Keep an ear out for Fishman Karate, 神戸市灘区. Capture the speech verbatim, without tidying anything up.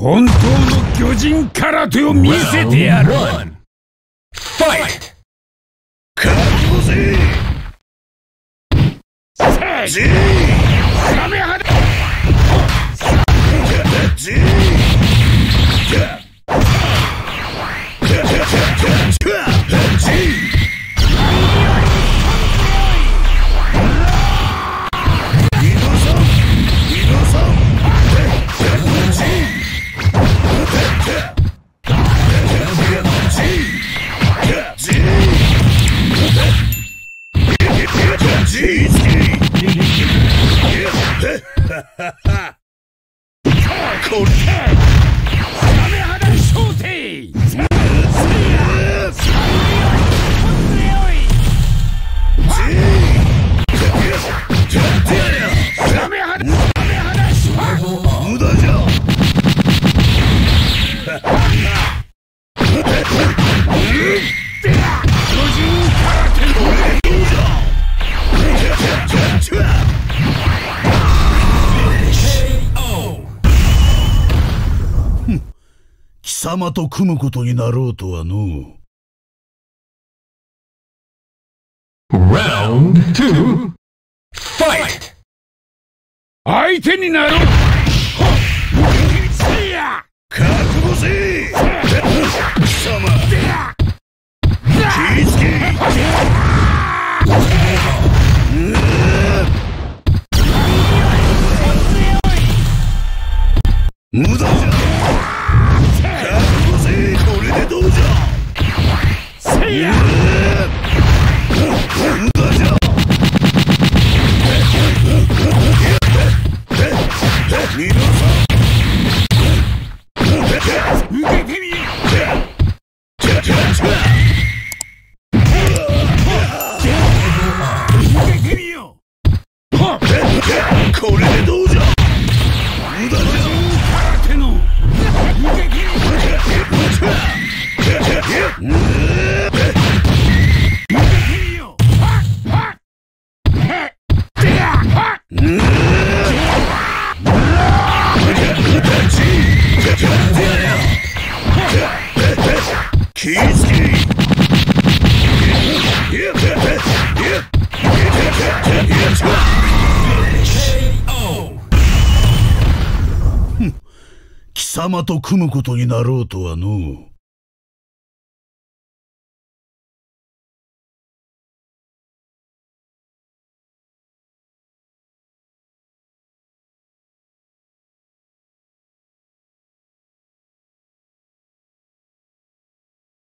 本当の魚人空手を見せてやる。ファイト。覚悟せ。せい。サメ肌。せい。 貴様と組むことになろうとはの。ラウンドツー、ファイト。相手になろう。覚悟せい。貴様。気付け。無駄じゃ。 貴様と組むことになろうとはの。